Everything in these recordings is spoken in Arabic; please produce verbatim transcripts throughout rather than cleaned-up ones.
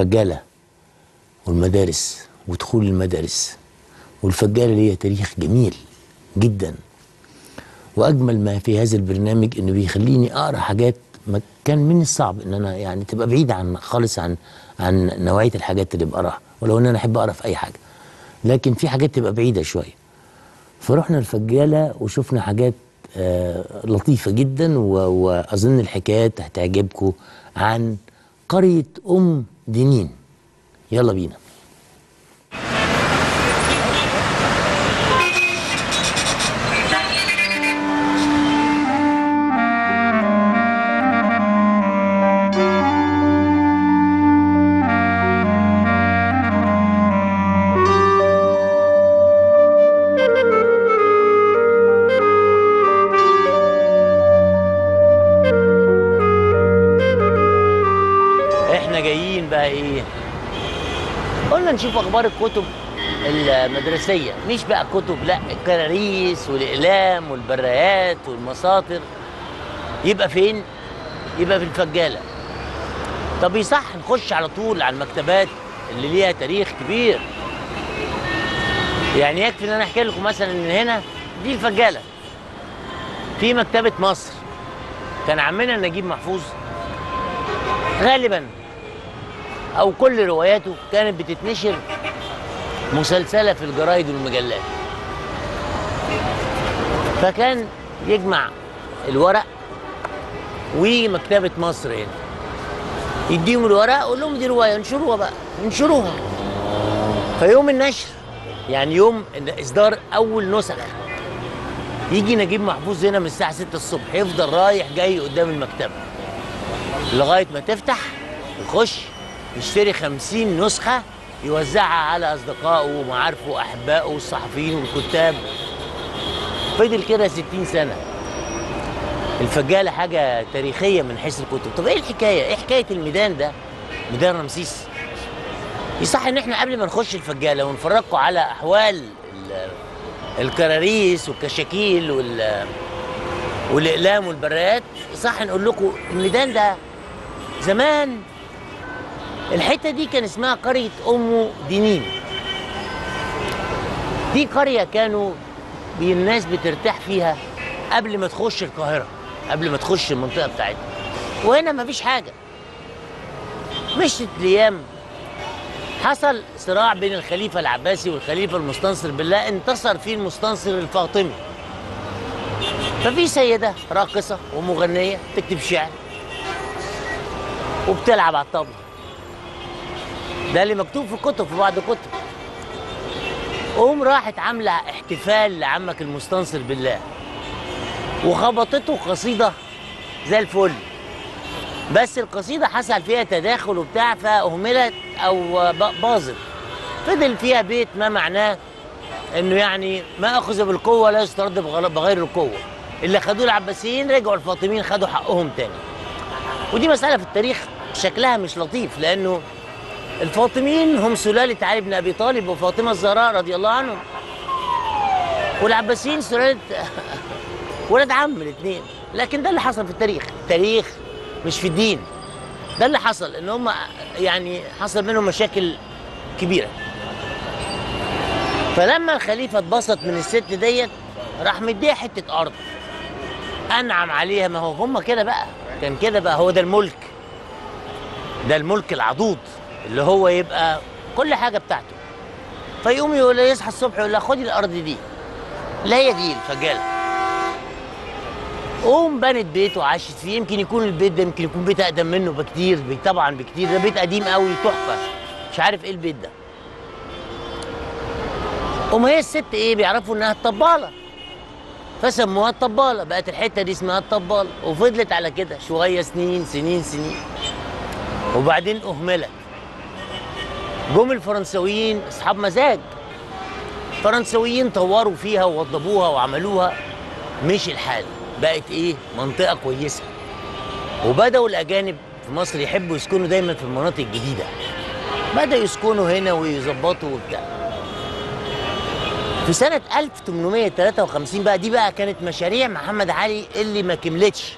الفجالة والمدارس ودخول المدارس. والفجالة ليها تاريخ جميل جدا، واجمل ما في هذا البرنامج انه بيخليني اقرا حاجات كان من الصعب ان انا يعني تبقى بعيد عن خالص عن عن نوعيه الحاجات اللي بقراها، ولو ان انا احب اقرا في اي حاجه، لكن في حاجات تبقى بعيده شويه. فروحنا الفجاله وشفنا حاجات آه لطيفه جدا، واظن الحكايات هتعجبكم عن قريه ام دنين. يلا بينا. نشوف اخبار الكتب المدرسيه، مش بقى كتب لا، الكراريس والاقلام والبرايات والمساطر. يبقى فين؟ يبقى في الفجاله. طب يصح نخش على طول على المكتبات اللي ليها تاريخ كبير. يعني يكفي ان انا احكي لكم مثلا ان هنا دي الفجاله، في مكتبه مصر. كان عمنا نجيب محفوظ غالبا أو كل رواياته كانت بتتنشر مسلسلة في الجرايد والمجلات، فكان يجمع الورق ومكتبة مصر هنا يديهم الورق يقول لهم دي رواية انشروها بقى، انشروها. فيوم النشر يعني يوم إصدار أول نسخ يجي نجيب محفوظ هنا من الساعة ستة الصبح، يفضل رايح جاي قدام المكتبة لغاية ما تفتح ويخش يشتري خمسين نسخة يوزعها على أصدقائه ومعارفه وأحبائه والصحفيين والكتاب. فضل كده ستين سنة. الفجالة حاجة تاريخية من حيث الكتب. طب إيه الحكاية؟ إيه حكاية الميدان ده؟ ميدان رمسيس. يصح إن إحنا قبل ما نخش الفجالة ونفرجكم على أحوال الكراريس والكشاكيل والأقلام والبراءات، يصح نقول لكم الميدان ده زمان الحته دي كان اسمها قريه ام دنين. دي قريه كانوا الناس بترتاح فيها قبل ما تخش القاهره، قبل ما تخش المنطقه بتاعتها. وهنا مفيش حاجه. مشت الايام، حصل صراع بين الخليفه العباسي والخليفه المستنصر بالله، انتصر فيه المستنصر الفاطمي. ففي سيده راقصه ومغنيه بتكتب شعر وبتلعب على الطبلة، ده اللي مكتوب في الكتب في بعض الكتب. قوم راحت عامله احتفال لعمك المستنصر بالله وخبطته قصيده زي الفل، بس القصيده حصل فيها تداخل وبتاع فاهملت او باظت. فضل فيها بيت ما معناه انه يعني ما اخذ بالقوه لا يسترد بغير القوه. اللي خدوه العباسيين رجعوا الفاطميين خدوا حقهم تاني. ودي مساله في التاريخ شكلها مش لطيف، لانه الفاطميين هم سلالة علي بن ابي طالب وفاطمة الزهراء رضي الله عنهم، والعباسيين سلالة ولد عم الاثنين. لكن ده اللي حصل في التاريخ، التاريخ مش في الدين. ده اللي حصل ان هم يعني حصل منهم مشاكل كبيرة. فلما الخليفة اتبسط من الست ديت راح مديها حتة أرض أنعم عليها. ما هو هم كده بقى، كان كده بقى، هو ده الملك، ده الملك العضوض اللي هو يبقى كل حاجه بتاعته. فيقوم يقول يصحى الصبح يقول لها خدي الارض دي، لا هي دي الفجاله. قوم بنت بيت وعاشت فيه. يمكن يكون البيت ده يمكن يكون بيت اقدم منه بكتير، طبعا بكتير، ده بيت قديم قوي تحفه، مش عارف ايه البيت ده. قوم هي الست ايه بيعرفوا انها الطباله، فسموها الطباله، بقت الحته دي اسمها الطباله. وفضلت على كده شويه سنين سنين سنين، وبعدين اهملت. جم الفرنسويين اصحاب مزاج، فرنسويين طوروا فيها ووضبوها وعملوها، مش الحال، بقت ايه منطقه كويسه. وبداوا الاجانب في مصر يحبوا يسكنوا دايما في المناطق الجديده، بداوا يسكنوا هنا ويظبطوا وبتاع. في سنه ألف وثمانمائة وثلاثة وخمسين بقى، دي بقى كانت مشاريع محمد علي اللي ما كملتش،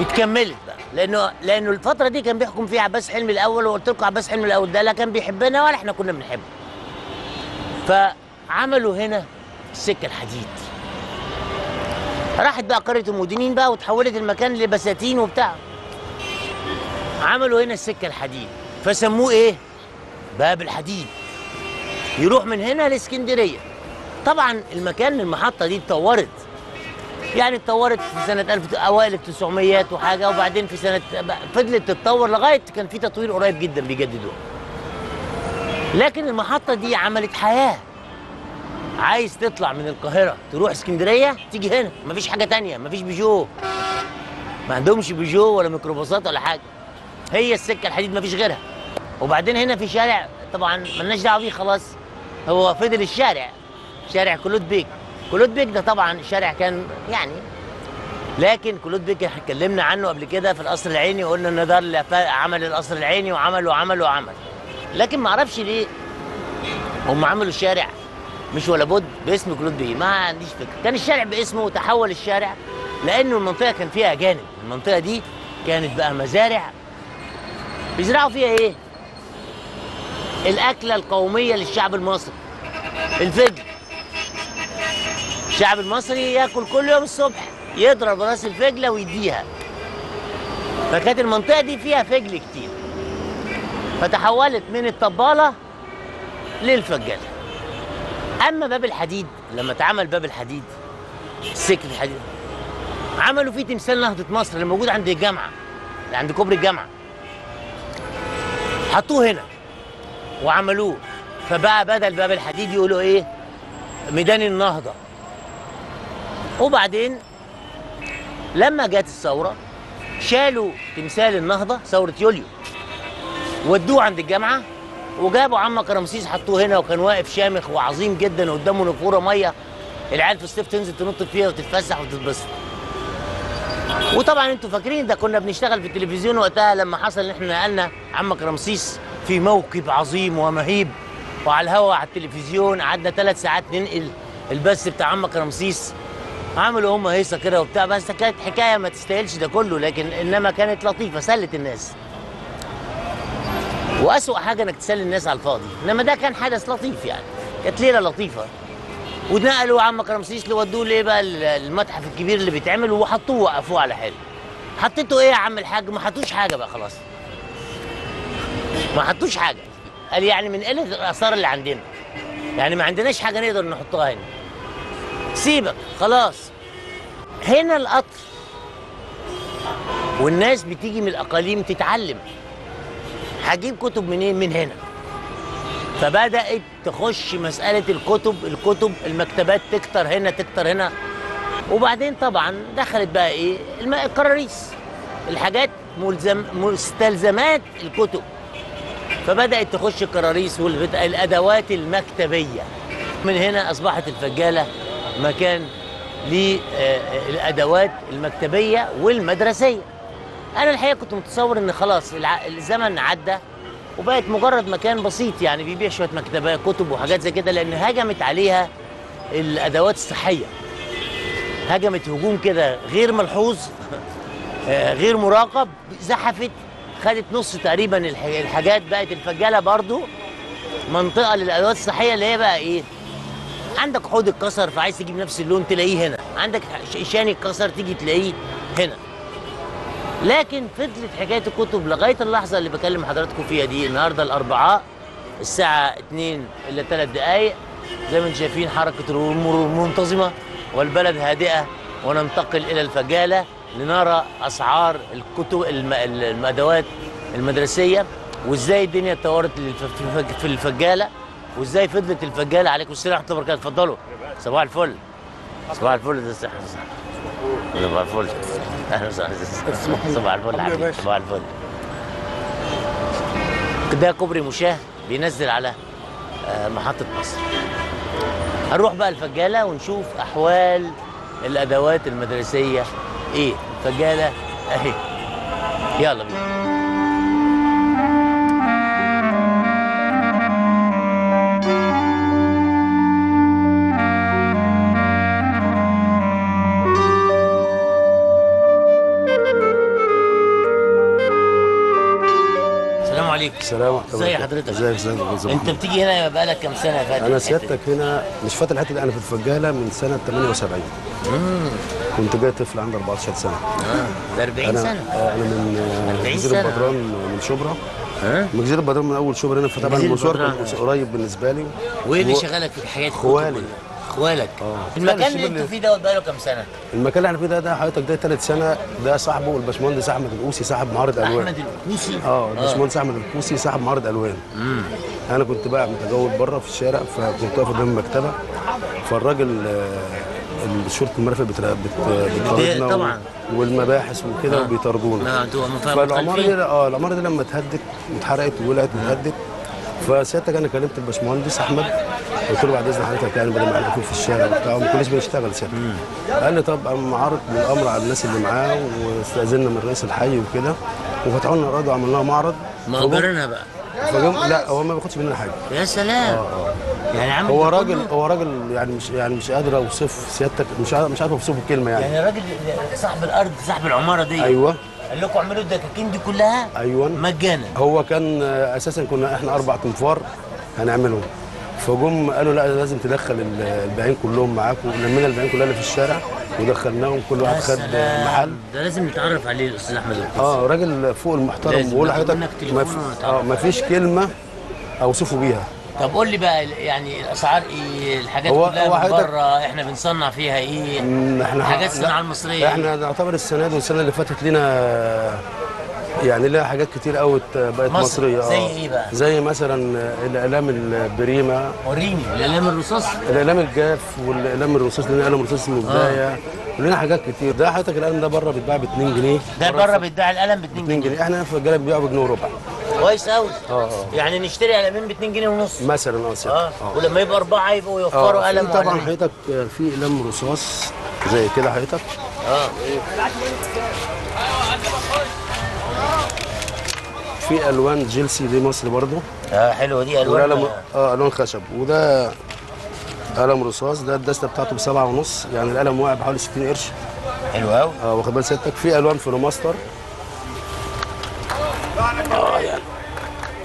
اتكملت بقى. لانه لانه الفتره دي كان بيحكم فيها عباس حلمي الاول، وقلت لكم عباس حلمي الاول ده لا كان بيحبنا ولا احنا كنا بنحبه. فعملوا هنا السكه الحديد. راحت بقى قريه ام دنين بقى وتحولت المكان لبساتين وبتاع. عملوا هنا السكه الحديد فسموه ايه؟ باب الحديد. يروح من هنا لاسكندريه. طبعا المكان المحطه دي اتطورت. يعني اتطورت في سنه ألف اوائل التسعميات وحاجه، وبعدين في سنه فضلت تتطور لغايه كان في تطوير قريب جدا بيجددوه. لكن المحطه دي عملت حياه. عايز تطلع من القاهره تروح اسكندريه تيجي هنا، مفيش حاجه ثانيه، مفيش بيجو. ما عندهمش بيجو ولا ميكروباصات ولا حاجه. هي السكه الحديد مفيش غيرها. وبعدين هنا في شارع طبعا مالناش دعوه بيه خلاص، هو فضل الشارع شارع كلوت بك. كلوت بك ده طبعا الشارع كان يعني، لكن كلوت بك احنا اتكلمنا عنه قبل كده في القصر العيني، وقلنا ان ده اللي عمل القصر العيني وعمل وعمل وعمل. لكن ما اعرفش ليه هم عملوا الشارع مش ولا بد باسم كلوت بك، ما عنديش فكره. كان الشارع باسمه وتحول الشارع لانه المنطقه كان فيها اجانب، المنطقه دي كانت بقى مزارع بيزرعوا فيها ايه؟ الاكله القوميه للشعب المصري، الفجل. الشعب المصري ياكل كل يوم الصبح، يضرب راس الفجله ويديها. فكانت المنطقه دي فيها فجل كتير. فتحولت من الطباله للفجاله. اما باب الحديد لما اتعمل باب الحديد السكه الحديد عملوا فيه تمثال نهضه مصر اللي موجود عند الجامعه، عند كوبري الجامعه. حطوه هنا وعملوه، فبقى بدل باب الحديد يقولوا ايه؟ ميدان النهضه. وبعدين لما جت الثوره شالوا تمثال النهضه ثوره يوليو ودوه عند الجامعه، وجابوا عمك رمسيس حطوه هنا، وكان واقف شامخ وعظيم جدا قدامه نافوره ميه العيال في الصيف تنزل تنط فيها وتتفسح وتتبسط. وطبعا انتوا فاكرين ده كنا بنشتغل في التلفزيون وقتها لما حصل ان احنا نقلنا عمك رمسيس في موكب عظيم ومهيب، وعلى الهوا على التلفزيون قعدنا ثلاث ساعات ننقل البث بتاع عمك رمسيس. عملوا هم هيصه كده وبتاع، بس كانت حكايه ما تستاهلش ده كله، لكن انما كانت لطيفه سلت الناس. واسوأ حاجه انك تسلي الناس على الفاضي، انما ده كان حدث لطيف يعني، كانت ليله لطيفه. ونقلوا عمك رمسيس لودوه ليه بقى المتحف الكبير اللي بيتعمل، وحطوه وقفوه على حلو. حطيته ايه يا عم الحاج؟ ما حطوش حاجه بقى خلاص. ما حطوش حاجه. قال يعني من قله الاثار اللي عندنا. يعني ما عندناش حاجه نقدر نحطها هنا. سيبك خلاص. هنا القطر والناس بتيجي من الاقاليم تتعلم. هجيب كتب منين؟ من هنا. فبدات تخش مساله الكتب، الكتب المكتبات تكتر هنا تكتر هنا. وبعدين طبعا دخلت بقى ايه؟ الكراريس، الحاجات ملزم مستلزمات الكتب. فبدات تخش الكراريس والادوات المكتبيه. من هنا اصبحت الفجاله مكان للادوات المكتبيه والمدرسيه. انا الحقيقه كنت متصور ان خلاص الزمن عدى وبقت مجرد مكان بسيط يعني بيبيع شويه مكتبات كتب وحاجات زي كده، لان هجمت عليها الادوات الصحيه، هجمت هجوم كده غير ملحوظ غير مراقب، زحفت خدت نص تقريبا الحاجات. بقت الفجاله برضو منطقه للادوات الصحيه اللي هي بقى ايه؟ عندك حوض الكسر فعايز تجيب نفس اللون تلاقيه هنا، عندك شان الكسر تيجي تلاقيه هنا. لكن فضلت حكايه الكتب لغايه اللحظه اللي بكلم حضراتكم فيها دي، النهارده الاربعاء الساعه اتنين الا تلات دقايق، زي ما انتم شايفين حركه الامور منتظمه والبلد هادئه، وننتقل الى الفجاله لنرى اسعار الكتب الادوات المدرسيه وازاي الدنيا اتطورت في الفجاله، وازاي فضلت الفجاله. عليكم السلام ورحمه الله وبركاته، اتفضلوا. صباح الفل. صباح الفل. ده صح صح. صباح الفل. اهلا وسهلا. صباح الفل يا حبيبي. صباح الفل. ده كوبري مشاه بينزل على محطه مصر. هنروح بقى الفجاله ونشوف احوال الادوات المدرسيه ايه. الفجاله اهي، يلا بينا. عليكم. السلام عليكم. ازي حضرتك؟ ازيك ازيك ازيك. انت بتيجي هنا بقالك كام سنه يا فندم؟ انا سيادتك هنا مش فاتح الحته دي، انا في الفجاله من سنه ثمانية وسبعين. امم كنت جاي طفل عندي أربعتاشر سنه. اه ده أربعين سنه. انا من جزيره بدران من شبرا. اه من جزيره بدران من اول شبرا هنا، فطبعا المشوار قريب بالنسبه لي. وايه اللي شغلك في الحاجات دي؟ خوالي اخوالك. المكان اللي انتوا فيه ده بقاله كام سنه؟ المكان اللي احنا فيه ده ده حضرتك ده ثالث سنه، ده صاحبه الباشمهندس احمد القوصي صاحب معارض الوان. احمد القوصي؟ اه الباشمهندس احمد القوصي صاحب معارض الوان. امم انا كنت بقى متجول بره في الشارع، فكنت واقف قدام المكتبه، فالراجل الشرطه المرافق بتطاردنا طبعا والمباحث وكده آه. وبيطاردونا. فالعماره دي اه العماره دي لما اتهدت واتحرقت وولعت واتهدت، فساعتها انا كلمت الباشمهندس احمد قلت له بعد اذن حضرتك يعني بدل ما احنا في الشارع وبتاع وما كناش بنشتغل ساعتها. قال لي طب قام عرض الامر على الناس اللي معاه واستاذنا من رئيس الحي وكده، وفتحوا لنا اراده وعملنا لها معرض. مقبرنا بقى؟ لا هو ما بياخدش مننا حاجه. يا سلام. آه. يعني عامل هو راجل هو راجل يعني مش يعني مش قادر اوصف سيادتك، مش عارف مش عارف اوصفه بكلمه يعني. يعني راجل صاحب الارض صاحب العماره دي. ايوه. قال لكم اعملوا الدكاكين دي كلها ايوه مجانا. هو كان اساسا كنا احنا اربع تنفار هنعملهم، فجم قالوا لا لازم تدخل الباقيين كلهم معاكم، لمينا الباقيين كلها اللي في الشارع ودخلناهم كل واحد خد محل. ده لازم نتعرف عليه الاستاذ احمد القوصي. اه راجل فوق المحترم، بقول لحضرتك اه مفيش كلمه اوصفه بيها. طب قول لي بقى يعني الاسعار ايه؟ الحاجات كلها من بره، احنا بنصنع فيها ايه؟ احنا حاجات الصناعه المصريه. احنا نعتبر السنه دي والسنه اللي فاتت لنا يعني لها حاجات كتير قوي بقت مصريه. زي ايه بقى؟ زي مثلا الاقلام البريمه. وريني الاقلام الرصاص. الاقلام الجاف والاقلام الرصاص، لنا قلم رصاص من البدايه ولنا حاجات كتير. ده حضرتك القلم ده بره بيتباع ب اتنين جنيه. ده بره بيتباع القلم ب اتنين جنيه، احنا في الجلب بيبيعوا بجنيه وربع. كويس قوي. اه يعني نشتري قلمين ب اتنين جنيه ونص مثلا. اه اه ولما يبقى اربعه يبقوا يوفروا قلم. طبعا حضرتك في قلم رصاص زي كده حضرتك. اه في الوان جيلسي دي مصر برضو. اه حلوه دي الوان. ألم... اه الوان خشب، وده قلم رصاص، ده الدسته بتاعته بسبعه ونص، يعني القلم واقع بحوالي ستين قرش. حلو قوي. اه واخد بال سيادتك. في الوان في روماستر اه يعني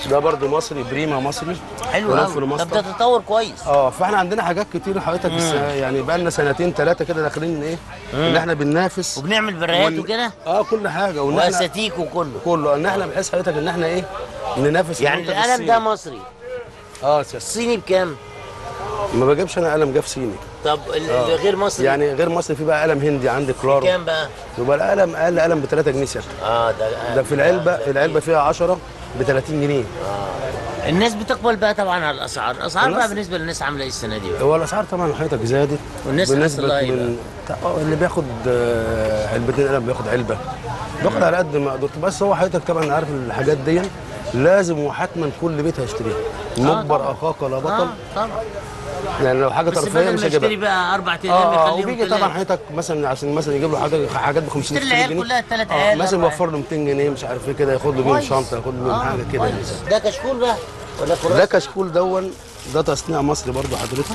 ده برضو مصري، بريمه مصري. حلو قوي. طب ده تطور كويس. اه فاحنا عندنا حاجات كتير حضرتك، يعني بقى لنا سنتين ثلاثه كده داخلين ايه ان احنا بننافس وبنعمل براءات وكده. اه كل حاجه واساتيك وكله كله ان احنا بنحس حضرتك ان احنا ايه بننافس. يعني القلم ده مصري اه صيني بكام؟ ما بجيبش انا قلم جاف صيني. طب آه. غير مصري يعني غير مصري في بقى قلم هندي عندك كلارو. بكام بقى؟ يبقى القلم اقل قلم ب تلاتة جنيه سيادتك. اه ده ده في العلبه آه العلبه فيها عشرة ب تلاتين جنيه. آه. الناس بتقبل بقى طبعا على الاسعار، الاسعار بقى بالنسبه للناس عامله ايه السنه دي بقى؟ هو الاسعار طبعا حضرتك زادت والناس بالنسبه لل... اه اللي بياخد علبتين قلم بياخد علبه، بياخد على قد ما قدرت، بس هو حضرتك طبعا عارف الحاجات دي لازم وحتما كل بيت هيشتريها. مجبر اخاك لا بطل. اه طبعا يعني لو حاجه ترفيهيه مش هجيبها. بس بدل ما بقى اربع ايام آه يخليهم وبيجي طبعا حضرتك مثلا عشان مثلا يجيب له حاجه حاجات ب خمسمية جنيه. يشتري العيال كلها الثلاث عيال. آه مثلا يوفر له ميتين جنيه مش عارف ايه كده، ياخد له بيهم شنطه، ياخد له آه حاجه كده. ده كشكول بقى ولا كراسه؟ ده كشكول دون ده تصنيع مصري برضه حضرتك.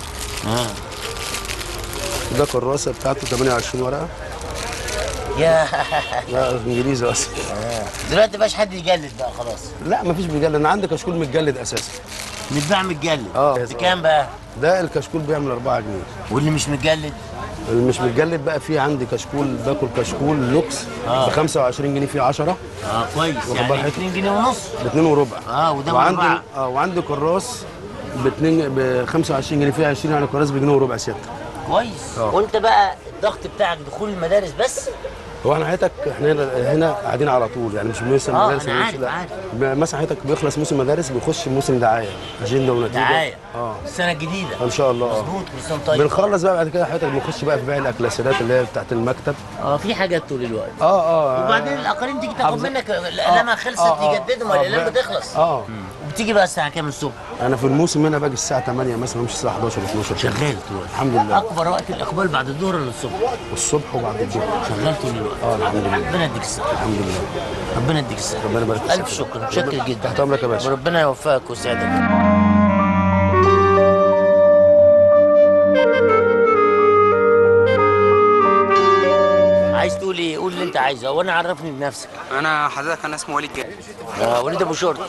اه ده كراسه بتاعته تمنية وعشرين ورقه. يا لا انجليزي اصلا. دلوقتي مبقاش حد يجلد بقى خلاص. لا مفيش بيجلد، انا عندي كشكول متجلد اساسا. بيتباع متجلد. اه بكام بقى؟ ده الكشكول بيعمل أربعة جنيه. واللي مش متجلد؟ اللي مش متجلد بقى في عندي كشكول، باكل كشكول لوكس آه. ب خمسة وعشرين جنيه فيه عشرة. اه كويس يعني اتنين جنيه ونص؟ ب اتنين وربع. اه وده وعندي اه وعندي كراس ب خمسة وعشرين جنيه فيه عشرين، يعني كراس بجنيه وربع سيادتك. كويس. آه. وانت بقى الضغط بتاعك دخول المدارس بس؟ هو احنا حضرتك احنا هنا قاعدين على طول، يعني مش موسم مدارس اه انا عارف عارف. مثلا حضرتك بيخلص موسم مدارس بيخش موسم دعايه، اجنده ونتيجه دعايه اه السنه الجديده ان شاء الله. مظبوط كل سنه طيب. بنخلص بقى بعد كده حضرتك بنخش بقى في بيع الاكلاسيات اللي هي بتاعت المكتب. اه في حاجات طول الوقت. اه اه وبعدين الاقاليم تيجي تاخد منك الاقلام خلصت يجددوا، ما الاقلام بتخلص. اه بتيجي بقى الساعه كام الصبح؟ انا في الموسم هنا باجي الساعه تمانية مثلا، مش الساعه حداشر اتناشر. شغال دلوقتي الحمد لله. اكبر وقت الاقبال بعد الظهر ولا الصبح؟ الصبح وبعد الظهر شغال طول الوقت. اه الحمد لله. ربنا يديك الصحه. الحمد لله. ربنا يديك الصحه. ربنا يبارك فيك. الف شكر، متشكر جدا. تحت امرك يا باشا. وربنا يوفقك ويسعدك. عايز تقول ايه؟ قول اللي انت عايزه وانا عرفني بنفسك. انا حضرتك انا اسمي وليد جابر. ده وليد ابو شورت.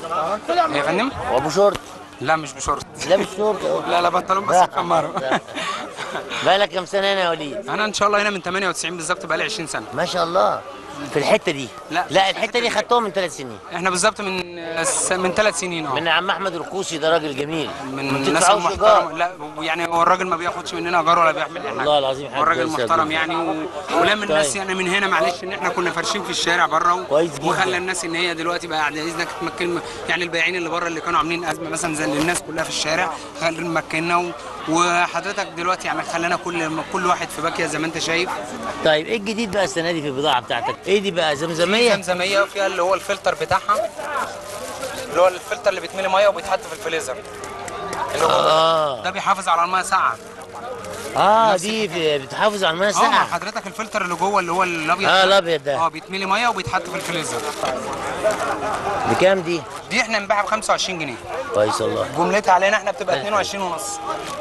ايه يا فندم؟ هو ابو شورت. لا مش بشورت. لا مش شورت. لا لا بطلون بس كمارة. بقالك كام سنه هنا يا وليد؟ انا ان شاء الله هنا من ثمانية وتسعين بالظبط، بقالي عشرين سنه. ما شاء الله. في الحته دي؟ لا لا الحته دي خدتوها من ثلاث سنين. احنا بالظبط من من ثلاث سنين اه. من عم احمد القوصي، ده راجل جميل. من الناس المحترمه. لا يعني هو الراجل ما بياخدش مننا اجار ولا بيعمل حاجه. والله العظيم حاجه. هو الراجل محترم يعني و... ولام طيب. الناس يعني من هنا معلش ان احنا كنا فارشين في الشارع بره و... كويس جدا. وخلى الناس ان هي دلوقتي بقى بعد اذنك تمكن يعني البياعين اللي بره اللي كانوا عاملين ازمه مثلا زي الناس كلها في الشارع مكننا و... وحضرتك دلوقتي يعني خلانا كل كل واحد في باكيه زي ما انت شايف. طيب ايه الجديد بقى السنه دي في البضاعه بتاعتك؟ ايه دي بقى؟ زمزميه. زمزميه وفيها اللي هو الفلتر بتاعها، اللي هو الفلتر اللي بيتملي ميه وبيتحط في الفريزر. اه ده بيحافظ على الميه ساقعه. اه دي بتحافظ على الميه ساقعه. اه حضرتك الفلتر اللي جوه اللي هو الابيض. اه الابيض ده اه بيتملي ميه وبيتحط في الفريزر. بكام دي؟ دي احنا بنبيعها ب خمسة وعشرين جنيه. كويس والله. جملتها علينا احنا بتبقى اتنين وعشرين ونص،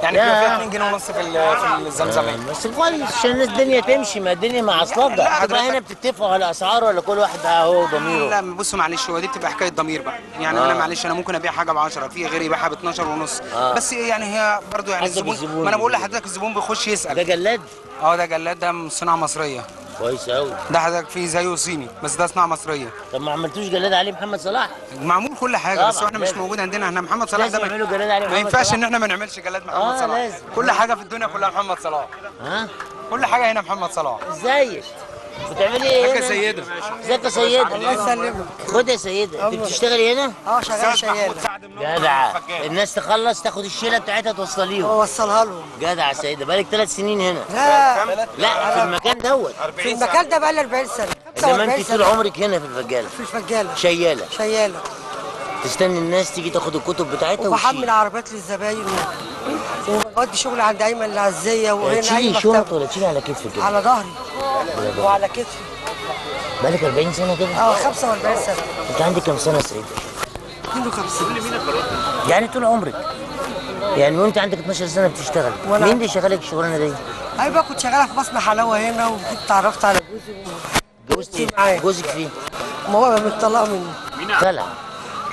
يعني بيبقى فيها اتنين جنيه ونص في في الزمزميه. بس كويس عشان الناس الدنيا تمشي، ما الدنيا مع اصلابها. حضرتك هنا بتتفقوا على اسعار ولا كل واحد اهو ضميره؟ لا بصوا معلش هو دي بتبقى حكايه ضمير بقى، يعني آه. انا معلش انا ممكن ابيع حاجه ب عشرة، في غيري يبيعها ب اتناشر ونص، آه. بس يعني هي برضه يعني الزبون، ما انا بقول لحضرتك الزبون بيخش يسال. ده جلاد؟ اه ده جلاد، ده من صناعه مصريه. كويس قوي. ده حضرتك فيه زيه صيني بس ده صناعه مصريه. طب ما عملتوش جلاد عليه محمد صلاح؟ معمول كل حاجه بس احنا مش موجود عندنا. احنا محمد صلاح ده بيعملوا جلاد عليه، ما ينفعش ان احنا ما نعملش جلاد محمد آه صلاح. لازم. كل حاجه في الدنيا كلها محمد صلاح. ها؟ كل حاجه هنا محمد صلاح. ازيك؟ بتعملي ايه هنا؟ ازيك يا سيده؟ ازيك يا سيده؟ الله يسلمك. خد يا سيده، انت بتشتغلي هنا؟ اه شغال شغال. جدع، الناس تخلص تاخد الشيله بتاعتها توصليهم. اوصلها لهم. جدع يا سيده، بقالك ثلاث سنين هنا. لا لا في المكان دوت. في المكان ده بقالي أربعين سنه. انما انت طول عمرك هنا في الفجاله. في الفجاله. شياله. شياله. تستني الناس تيجي تاخد الكتب بتاعتها وتشيل. وبحمل عربيات للزباين وبودي شغل عند ايمن العزيه وهنا. تشيلي شنط ولا تشيلي على كتفك؟ على ظهري وعلى كتفي. بقالك أربعين سنة كده؟ اه خمسة وأربعين سنة. أنت عندك كام سنة يا سيدي؟ اتنين وخمسين. يعني طول عمرك؟ يعني وأنت عندك اتناشر سنة بتشتغل؟ مين اللي شغالك الشغلانة دي؟ أيوة كنت شغالة في مصنع حلاوة هنا وجيت اتعرفت على جوزي. اتجوزت إيه؟ جوزك فين؟ ماما متطلقة مني. طلع؟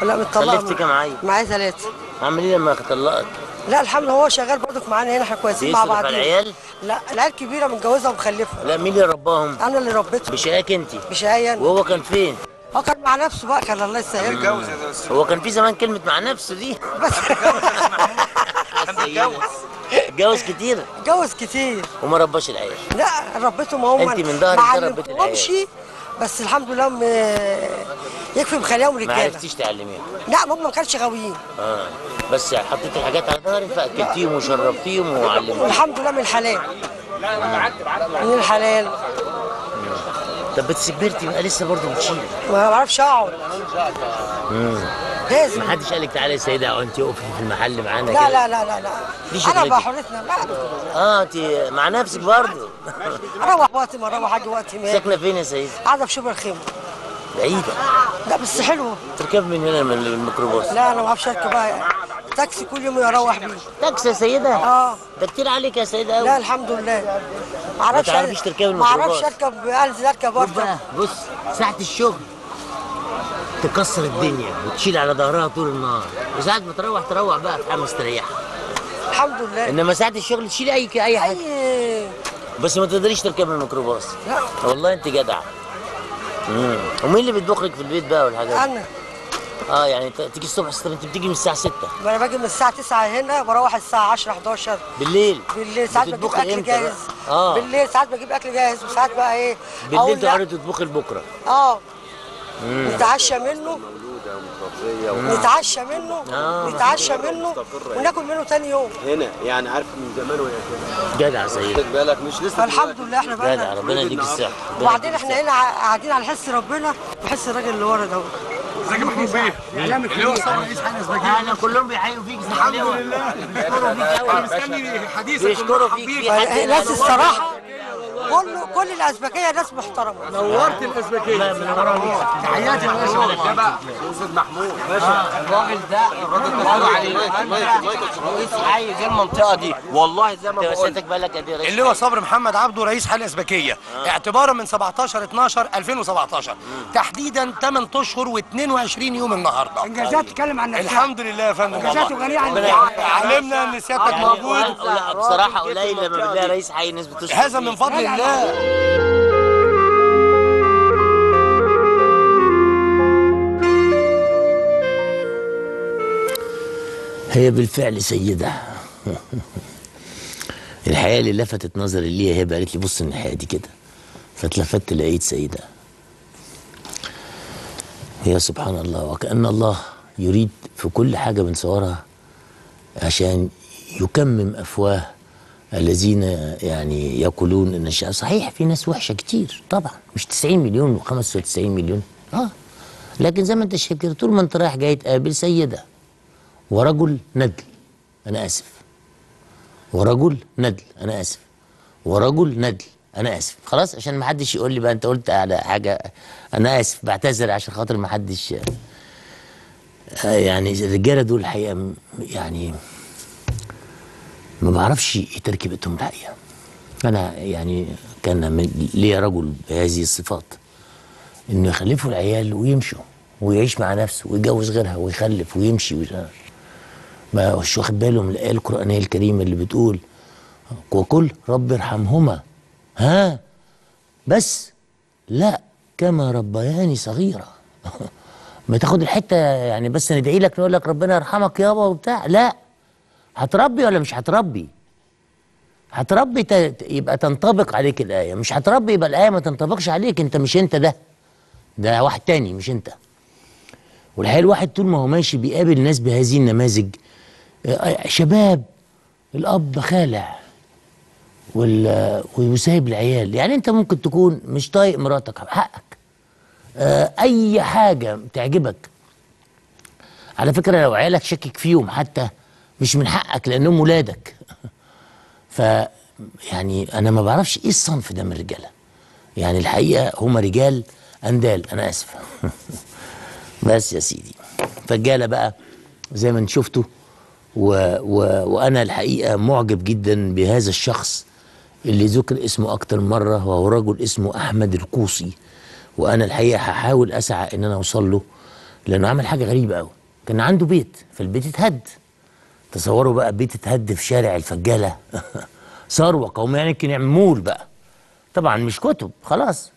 لا متطلقة. خلفت كام عيل؟ معايا ثلاثة. عامل إيه لما طلقك؟ لا الحمد لله هو شغال برضك معانا هنا، احنا كويسين مع بعض. العيال؟ لا العيال كبيره متجوزه ومخلفه. لا مين اللي رباهم؟ انا اللي ربيتهم. بشقاك انت؟ بشقايا انا. وهو كان فين؟ هو كان مع نفسه بقى، كان الله يسهله. متجوز يا استاذ. هو كان في زمان كلمه مع نفسه دي. بس كان متجوز. اتجوز كتير؟ اتجوز كتير. وما رباش العيال؟ لا ربيتهم هم. انت من ظهرك كده ربيت العيال؟ بس الحمد لله م... يكفي مخليهم رجاله. ما عرفتيش تعلميهم؟ لا هم ما كانش غاويين. اه بس حطيت الحاجات على ظهرك فاكلتيهم وشربتيهم وعلمتيهم. الحمد لله من الحلال. لا انا قعدت من الحلال. مم. طب بس كبرتي بقى لسه برضه بتشيلي؟ ما بعرفش اقعد. امم لازم. ما حدش قال لك تعالي يا سيده انت اقفي في المحل معانا كده؟ لا لا لا لا لا انا بحرتنا. اه انت مع نفسك برضه. اروح وقت ما اروح اجي وقت ما. ساكنه فين يا سيدي؟ قاعده في شبرا الخيمه. بعيده؟ لا بس حلوه. تركب من هنا من الميكروباص؟ لا انا ما بعرفش اركب تاكسي، كل يوم اروح بيه. تاكسي يا سيده؟ اه ده كتير عليك يا سيده قوي. لا الحمد لله. ما اعرفش اركب الميكروباص. ما اعرفش اركب انزل اركب برضه. بص ساعه الشغل تكسر الدنيا وتشيل على ظهرها طول النهار، وساعة ما تروح تروح بقى في حاجة مستريحة. الحمد لله. انما ساعة الشغل تشيل اي اي حاجة. أي... بس ما تقدريش تركبي الميكروباص. لا والله انت جدعة. امم ومين اللي بيطبخ لك في البيت بقى والحاجات دي؟ انا. اه يعني تيجي الصبح؟ انت بتيجي من الساعة ستة؟ انا باجي من الساعة تسعة هنا وبروح الساعة عشرة حداشر. بالليل؟ بالليل ساعات بجيب اكل جاهز. اه بالليل ساعات بجيب اكل جاهز وساعات بقى ايه بالليل تقعدي تطبخي لبكرة. اه نتعشى منه نتعشى منه نتعشى منه وناكل منه ثاني يوم هنا. يعني عارف من زمان وهي كده. جدع سيدي خد بالك مش لسه. فالحمد لله احنا بقى جدع. ربنا يديك الصحة. وبعدين احنا هنا قاعدين على حس ربنا وحس الراجل اللي ورا دوت. ازيك يا محمود بيه؟ اعلامك اللي هو صبري رئيس حاجه اسمها كده. اهلا كلهم بيحيوا فيك. الحمد لله بيشكروا فيك قوي. بيشكروا فيك. ناس الصراحة كله كل الازبكيه ناس محترمه. نورت الازبكيه. تحياتي يا باشا. ده بقى استاذ محمود باشا، الراجل ده الراجل ده عليه رئيس حي غير المنطقه دي، والله زي ما بقول بالك قد ايه اللي هو صبري محمد عبده رئيس حي الازبكيه اعتبارا من سبعتاشر اتناشر الفين وسبعتاشر تحديدا تمن اشهر واتنين وعشرين يوم النهارده. انجازات تتكلم عن نفسك. الحمد لله يا فندم، انجازاته غنيه عن علمنا ان سيادتك موجود. بصراحه قليل لما بنلاقي رئيس حي نسبه تشرف، هذا من فضل الله. هي بالفعل سيده. الحقيقه اللي لفتت نظري ليها هبه، قالت لي بص الناحيه دي كده، فاتلفت لقيت سيده. هي سبحان الله، وكأن الله يريد في كل حاجه بنصورها عشان يكمم افواه الذين يعني يقولون ان الشعب صحيح في ناس وحشه كتير طبعا، مش تسعين مليون وخمسة وتسعين مليون اه، لكن زي ما انت شاكر طول ما انت رايح جاي تقابل سيده ورجل ندل انا اسف ورجل ندل انا اسف ورجل ندل انا اسف، خلاص عشان ما حدش يقول لي بقى انت قلت على حاجه انا اسف، بعتذر عشان خاطر ما حدش يعني. الرجاله دول الحقيقه يعني ما بعرفش ايه تركيبتهم الحقيقه. انا يعني كان ليا رجل بهذه الصفات انه يخلفوا العيال ويمشوا ويعيش مع نفسه ويتجوز غيرها ويخلف ويمشي، ما مش واخد باله من الايه القرانيه الكريمه اللي بتقول وقل رب ارحمهما ها بس لا كما ربياني صغيره. ما تاخد الحته يعني بس ندعي لك نقول لك ربنا يرحمك يابا وبتاع، لا هتربي ولا مش هتربي؟ هتربي ت... يبقى تنطبق عليك الآية، مش هتربي يبقى الآية ما تنطبقش عليك، أنت مش أنت ده، ده واحد تاني مش أنت. والحقيقة الواحد طول ما هو ماشي بيقابل ناس بهذه النماذج، شباب الأب خالع وال... وسايب العيال، يعني أنت ممكن تكون مش طايق مراتك حقك، أي حاجة تعجبك. على فكرة لو عيالك شكك فيهم حتى مش من حقك لانهم ولادك. ف يعني انا ما بعرفش ايه الصنف ده من الرجاله. يعني الحقيقه هما رجال اندال انا اسف. بس يا سيدي. فالرجاله بقى زي ما انتم شفتوا و... و... وانا الحقيقه معجب جدا بهذا الشخص اللي ذكر اسمه اكتر مره، وهو رجل اسمه احمد القوصي، وانا الحقيقه هحاول اسعى ان انا اوصل له، لانه عمل حاجه غريبه قوي. كان عنده بيت، فالبيت اتهد. تصوروا بقى بيت اتهد في شارع الفجالة. ثروة قومية يعني، يمكن عمول بقى طبعا مش كتب، خلاص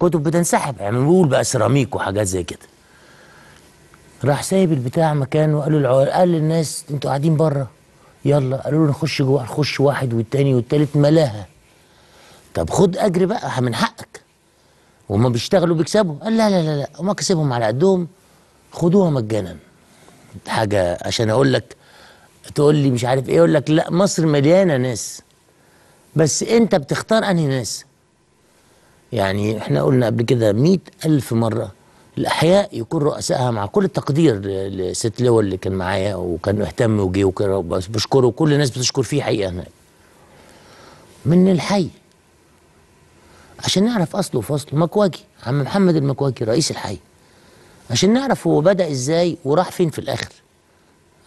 كتب بتنسحب، عمول بقى سيراميك وحاجات زي كده. راح سايب البتاع مكانه، قالوا العوال قال للناس انتوا قاعدين بره يلا، قالوا له نخش جوه، نخش واحد والتاني والتالت ملاها. طب خد اجر بقى من حقك، وما بيشتغلوا بيكسبوا، قال لا لا لا لا وما كسبهم على قدهم، خدوها مجانا. حاجة عشان اقول لك تقول لي مش عارف ايه، اقول لك لا مصر مليانه ناس، بس انت بتختار انهي ناس. يعني احنا قلنا قبل كده مية ألف مره الاحياء يكون رؤسائها، مع كل التقدير لست لواء اللي كان معايا وكان اهتم وجي وكده بشكره، وكل الناس بتشكر فيه حقيقه هناك من الحي، عشان نعرف اصله وفصله. مكواكي عم محمد المكواكي رئيس الحي، عشان نعرف هو بدأ ازاي وراح فين في الاخر،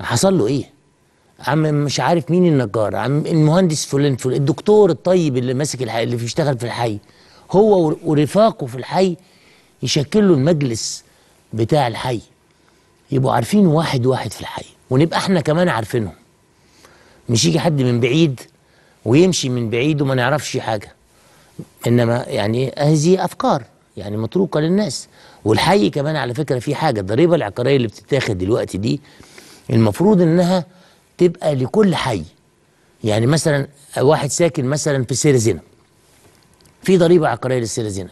حصل له ايه. عم مش عارف مين النجار، عم المهندس فلان فلان، الدكتور الطيب اللي ماسك الحي اللي بيشتغل في الحي، هو ورفاقه في الحي يشكلوا المجلس بتاع الحي، يبقوا عارفين واحد واحد في الحي، ونبقى احنا كمان عارفينهم، مش يجي حد من بعيد ويمشي من بعيد وما نعرفش حاجه. انما يعني هذه افكار يعني متروكه للناس. والحي كمان على فكره في حاجه، الضريبه العقاريه اللي بتتاخد دلوقتي دي المفروض انها تبقى لكل حي. يعني مثلا واحد ساكن مثلا في السيدة زينب، في ضريبه عقاريه للسيدة زينب،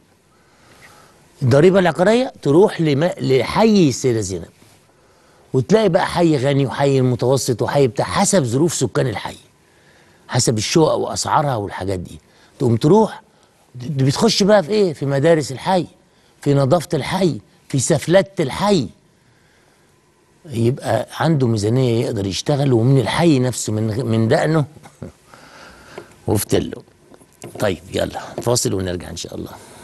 الضريبه العقاريه تروح لحي السيدة زينب، وتلاقي بقى حي غني وحي متوسط وحي بتاع، حسب ظروف سكان الحي، حسب الشقق واسعارها والحاجات دي. تقوم تروح بتخش بقى في ايه، في مدارس الحي، في نظافه الحي، في سفلتة الحي، يبقى عنده ميزانيه يقدر يشتغل، ومن الحي نفسه من من دقنه وفتله. طيب يلا فاصل ونرجع إن شاء الله.